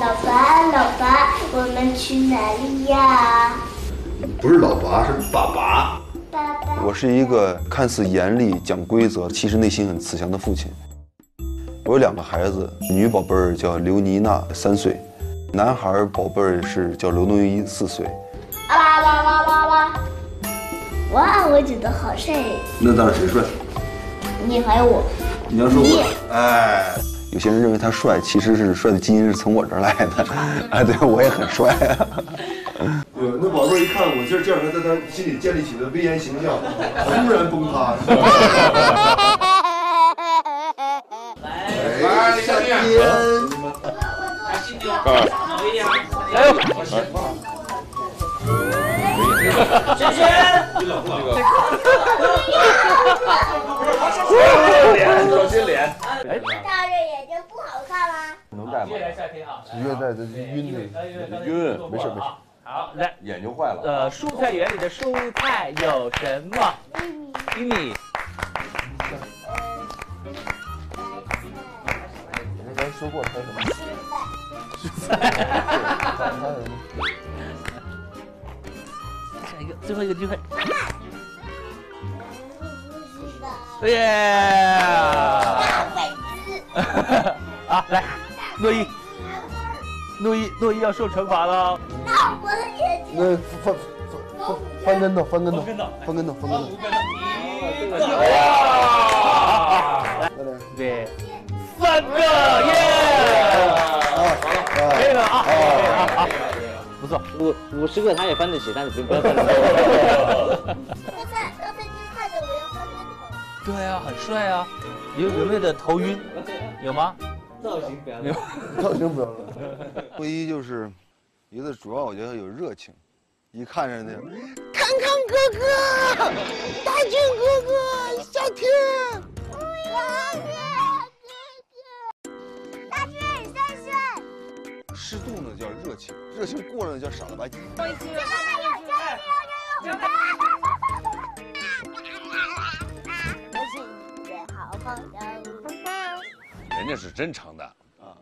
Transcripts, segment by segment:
老爸，老爸，我们去哪里呀？不是老爸，是爸爸。爸爸。我是一个看似严厉、讲规则，其实内心很慈祥的父亲。我有两个孩子，女宝贝儿叫刘妮娜，3岁；男孩宝贝儿是叫刘东一，4岁。啊啦啦啦啦啦！哇，我觉得好帅。那当然谁帅？你还有我。你要说我，哎。 有些人认为他帅，其实是帅的基因是从我这儿来的，啊，对我也很帅啊。对，那宝贝儿一看我就是这样，在他心里建立起了威严形象，突然崩塌。来，夏天，哎呦，轩轩，你冷不冷？小心脸，哎。 越夏天啊，越戴的晕的晕，没事没事。好，来，眼睛坏了。蔬菜园里的蔬菜有什么？玉米。你刚才说过猜什么？蔬菜。下一个，最后一个机会。耶！大粉丝。啊，来。 诺一要受惩罚了。那我的眼睛。那翻跟头。哇！对，3个耶！好，可以了啊，好，不错，50个他也翻得起，但是不要翻跟头。刚才您看着我要翻跟头。对啊，很帅啊，有没有点头晕？有吗？ 造型不要了，造型不要了。唯一就是一个主要，我觉得有热情，一看上去，康康哥哥，大俊哥哥，夏天，哥哥，大俊3岁。适度呢叫热情，热情过了呢叫傻了吧唧。人家是真诚的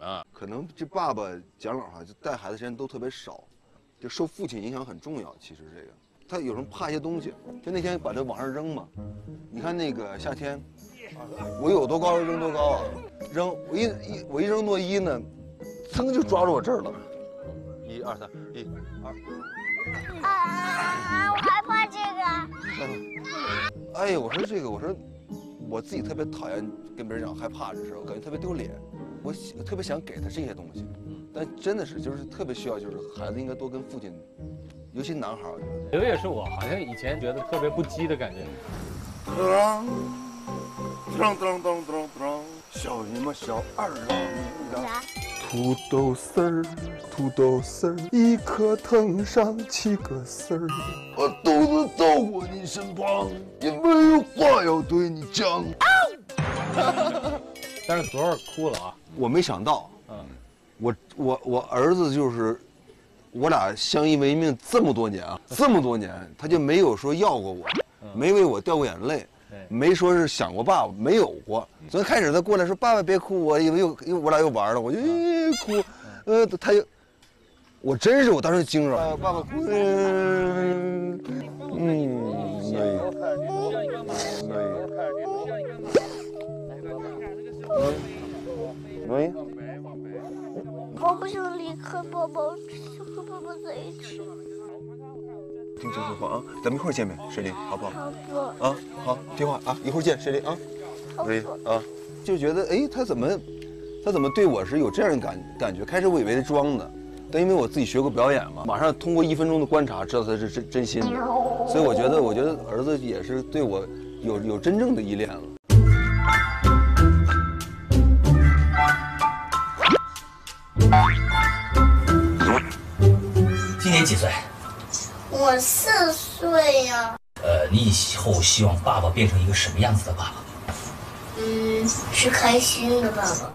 啊，可能这爸爸蒋老哈就带孩子时间都特别少，就受父亲影响很重要。其实这个他有时候怕一些东西，就那天把这往上扔嘛。你看那个夏天，我有多高扔多高啊，扔我一扔诺一呢，噌就抓住我这儿了。1、2、3，1、2。啊！我害怕这个。哎呀，我说这个，我说。 我自己特别讨厌跟别人讲害怕这事，我感觉特别丢脸。我特别想给他这些东西，但真的是就是特别需要，就是孩子应该多跟父亲，尤其男孩。刘烨是我好像以前觉得特别不羁的感觉。咚，小姨妈小二郎，土豆丝儿，一颗藤上7个丝儿。我独自走过你身旁，因为有话要对你讲。但是昨儿哭了啊！我没想到，我儿子就是，我俩相依为命这么多年啊，他就没有说要过我，没为我掉过眼泪。 没说是想过爸爸，没有过。昨天开始他过来说：“爸爸别哭，我以为又我俩又玩了。”我就哭，他又，我真是我当时惊着。爸爸哭，喂，我不想离开宝宝，和宝宝在一起。 听真话啊，咱们一会儿见面，水林，好不好？好不。啊，好，听话啊，一会儿见，水林啊。水林啊，就觉得哎，他怎么对我是有这样的感觉？开始我以为是装的，但因为我自己学过表演嘛，马上通过1分钟的观察，知道他是真心的，所以我觉得儿子也是对我有真正的依恋了。今年几岁？ 我4岁呀、啊。你以后希望爸爸变成一个什么样子的爸爸？嗯，是开心的爸爸。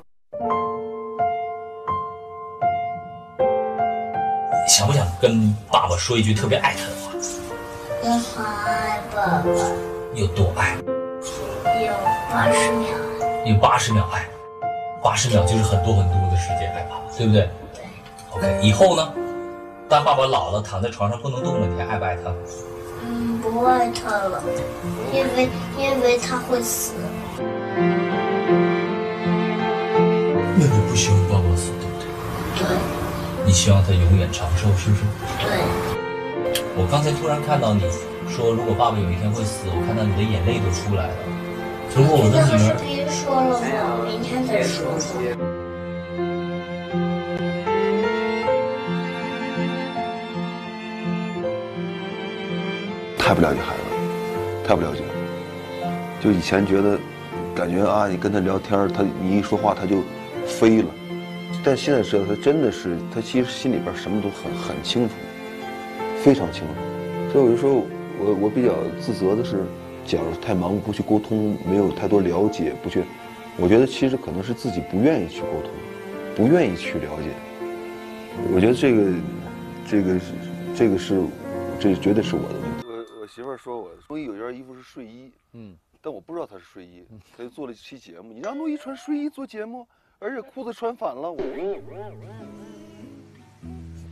想不想跟爸爸说一句特别爱他的话？我好爱爸爸。有多爱？有80秒。有80秒爱，80秒就是很多很多的时间爱爸爸，对不对？对。OK， 以后呢，当爸爸老了躺在床上不能动了，你还爱不爱他？嗯，不爱他了，因为他会死。那你不希望爸爸死，对不对？对。你希望他永远长寿，是不是？对。我刚才突然看到你说，如果爸爸有一天会死，我看到你的眼泪都出来了。如果我的女儿……别说了吧，明天再说吧。 太不了解孩子，太不了解了。就以前觉得，感觉啊，你跟他聊天，你一说话他就飞了。但现在知道，他真的是，他其实心里边什么都很清楚，非常清楚。所以我就说我比较自责的是，假如太忙不去沟通，没有太多了解，不去，我觉得其实可能是自己不愿意去沟通，不愿意去了解。我觉得这绝对是我的。 媳妇儿说我，诺一有件衣服是睡衣，但我不知道她是睡衣，她就做了一期节目。你让诺一穿睡衣做节目，而且裤子穿反了，我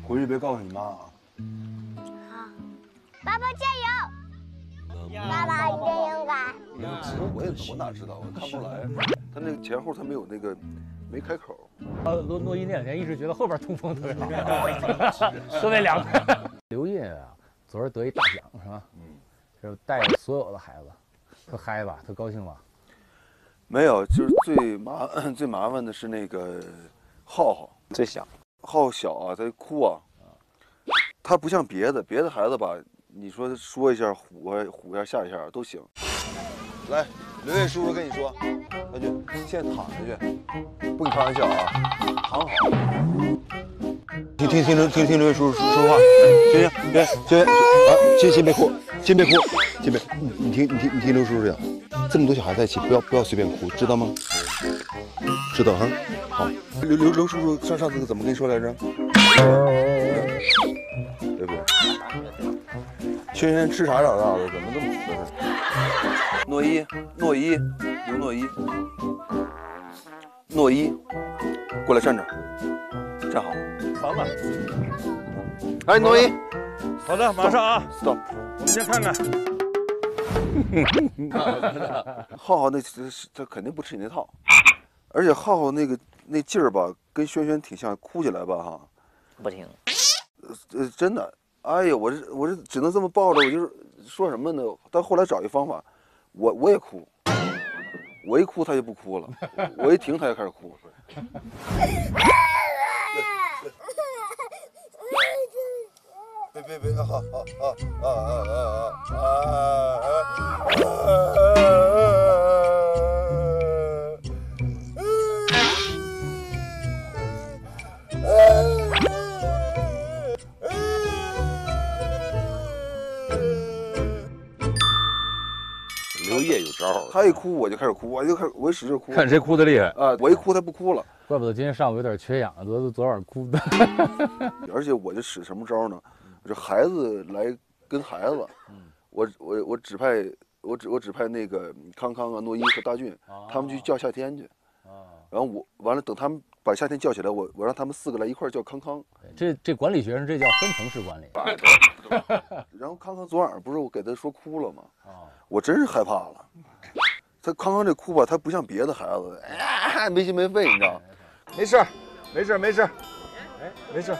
回去别告诉你妈啊。好，爸爸加油！爸爸你真勇敢。我哪知道啊？看不出来，他那个前后他没有那个。 没开口。诺一那两天一直觉得后边通风特别好，特别凉快。刘烨啊，昨儿得一大奖是吧？就是带着所有的孩子，特嗨吧，特高兴吧？没有，就是最麻烦的是那个浩浩，最小。浩小啊，他哭啊，他不像别的孩子吧，你说说一下唬一下吓一下都行。来，刘烨叔叔跟你说。 那就现在躺下去，不跟你开玩笑啊，躺好。听刘烨叔叔说话，先别哭，先别哭，你听刘叔叔讲，这么多小孩在一起，不要随便哭，知道吗？知道哈。好，刘叔叔上次怎么跟你说来着？对不对？轩轩吃啥长大的？怎么这么磕碜？诺一。 诺一，过来站着，站好。房子。哎，诺一，好的，马上啊。走，我们先看看。浩浩他肯定不吃你那套，而且浩浩那劲儿吧，跟轩轩挺像，哭起来吧哈。不听。真的，哎呀，我只能这么抱着，我就是说什么呢？但后来找一方法，我也哭。 我一哭他就不哭了，我一停他就开始哭。别，好。 他一哭我就开始哭，我使劲哭，看谁哭的厉害啊！我一哭他不哭了，怪不得今天上午有点缺氧，昨晚哭的。而且我就使什么招呢？这孩子来跟孩子，我指派那个康啊、诺一和大俊，他们去叫夏天去。然后我完了，等他们把夏天叫起来，我让他们4个来一块叫康。这管理学生这叫分层式管理。然后康昨晚不是我给他说哭了吗？我真是害怕了。 他康这哭吧，他不像别的孩子，哎，没心没肺，你知道？没事。哎，没事。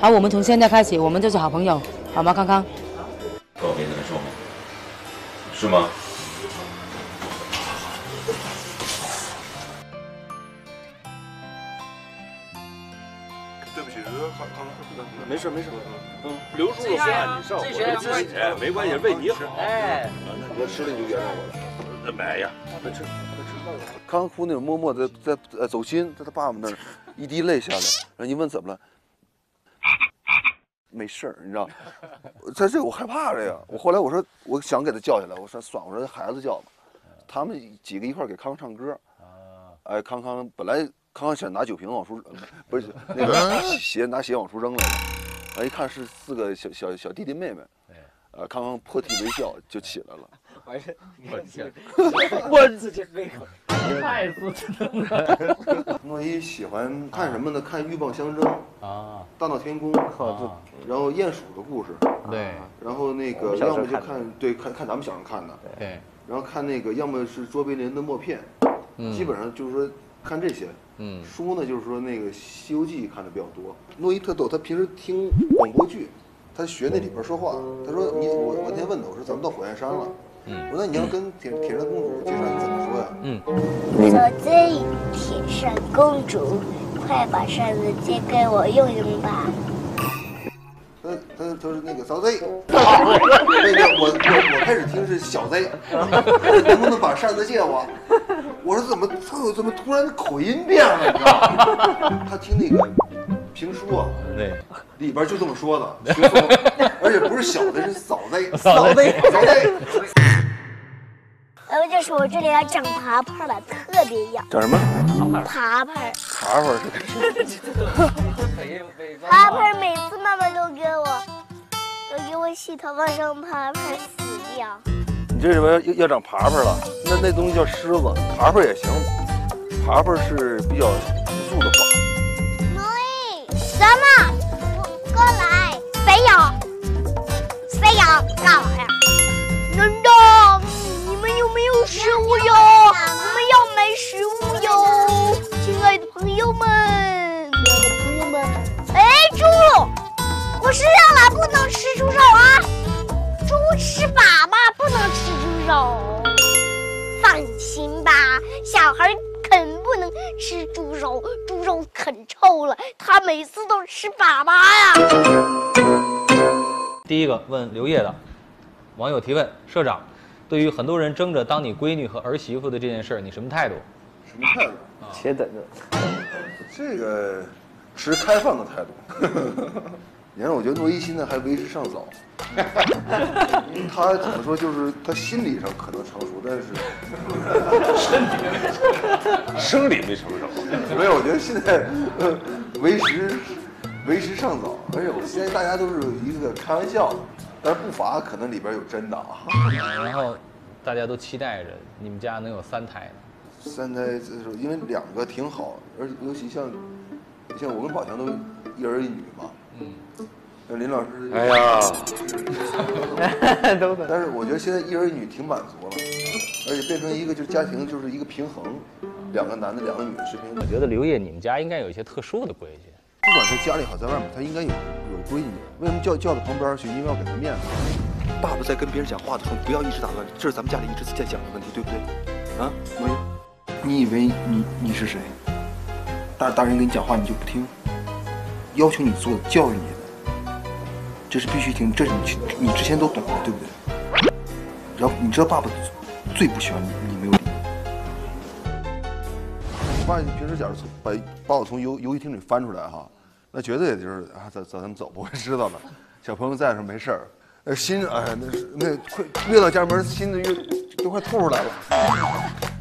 好，我们从现在开始，我们就是好朋友，好吗？康康。我给你们说，是吗？对不起，康，没事。刘叔叔不让你上，我自己没关系，为你好。哎，我吃了你就原谅我了。没呀，快吃。康哭那种默默的在走心，在他爸爸那儿一滴泪下来，然后你问怎么了，没事儿，你知道？在这我害怕了呀。我后来我说我想给他叫起来，我说算，我说孩子叫吧，他们几个一块儿给康唱歌。哎，康本来康想拿酒瓶往出，不是那个鞋拿鞋往出扔来了。 一看是4个小弟弟妹妹，康康破涕为笑就起来了。好像我天，我自己胃口太不正了。诺一喜欢看什么呢？看《鹬蚌相争》啊，《大闹天宫》啊，然后鼹鼠的故事，对，然后那个要么就看，对，看咱们小时候看的，对，然后看那个要么是卓别林的默片，基本上就是说看这些。 嗯，书呢，就是说那个《西游记》看的比较多。诺一特逗，他平时听广播剧，他学那里边说话。他说你我那天问他，我说咱们到火焰山了，嗯，我说那你要跟铁扇公主介绍你怎么说呀？嗯，小追铁扇公主，快把扇子借给我用用吧。他说那个小贼，我开始听是小贼，能不能把扇子借我？ 我说怎么突然口音变了？你知道吗？他听那个评书啊，对，里边就这么说的，学说，而且不是小的，是嫂子，嫂子，嫂子。就是我这里还长爬爬了，特别痒。长什么？爬爬。爬爬是。爬爬每次妈妈都给我洗头发上爬爬死掉。 你这什么要长爬爬了？那东西叫虱子，爬爬也行。爬爬是比较朴素的话。诺一，什么？过来！谁咬？谁咬？干嘛呀？难道你们有没有食物哟？我们要买食物哟，亲爱的朋友们！亲爱的朋友们！哎，猪，我身上来不能吃猪肉啊！ 猪吃粑粑不能吃猪肉，放心吧，小孩肯不能吃猪肉，猪肉啃臭了，他每次都吃粑粑呀。第一个问刘烨的网友提问：社长，对于很多人争着当你闺女和儿媳妇的这件事，你什么态度？什么态度？且等着。这个持开放的态度。你看，我觉得诺一现在还为时尚早。他怎么说？就是他心理上可能成熟，但是生理没成熟。没有，我觉得现在为时尚早。而且我现在大家都是一个开玩笑，但是不乏可能里边有真的啊。然后大家都期待着你们家能有三胎。三胎，因为两个挺好，而且尤其像我跟宝强都一儿一女嘛。 嗯，林老师，哎呀，但是我觉得现在一儿一女挺满足了，而且变成一个就是家庭就是一个平衡，两个男的两个女的是平衡。我觉得刘烨你们家应该有一些特殊的规矩，不管是家里好在外面，他应该有规矩。为什么叫到旁边去？因为要给他面子。爸爸在跟别人讲话的时候，不要一直打断，这是咱们家里一直在讲的问题，对不对？啊，诺一，你以为你是谁？大人跟你讲话你就不听。 要求你做的，教育你的，这是必须听，这是你之前都懂了，对不对？然后你知道爸爸最不喜欢你没有理。我爸平时假如把我从游戏厅里翻出来哈，那绝对就是啊，咱们走，我知道了。小朋友在的时候没事儿，心哎那快越到家门，心的越都快吐出来了。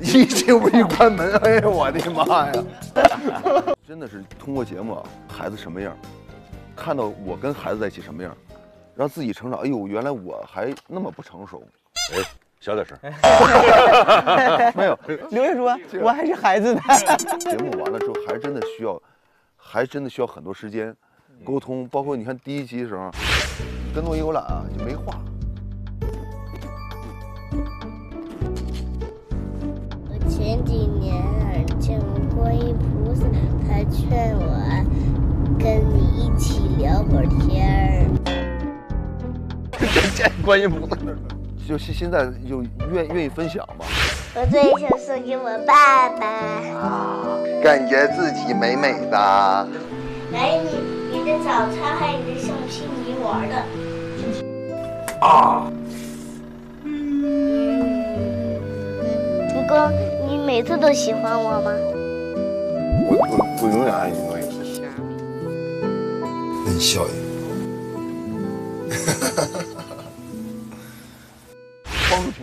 一进屋一关门，哎呀我的妈呀！真的是通过节目啊，孩子什么样，看到我跟孩子在一起什么样，让自己成长。哎呦，原来我还那么不成熟。哎，小点声。没有，刘烨说，我还是孩子呢。节目完了之后，还真的需要很多时间沟通。包括你看第一集的时候，跟诺一有懒啊，就没话。我前几年见过一菩萨。 他劝我跟你一起聊会儿天儿。这观音菩萨，就是现在就愿意分享吧。我最想送给我爸爸。啊，感觉自己美美的。来，你的早餐还有你的橡皮泥玩的。啊。哥，你每次都喜欢我吗？ 我永远爱你，诺一。那你笑一个。帮助挺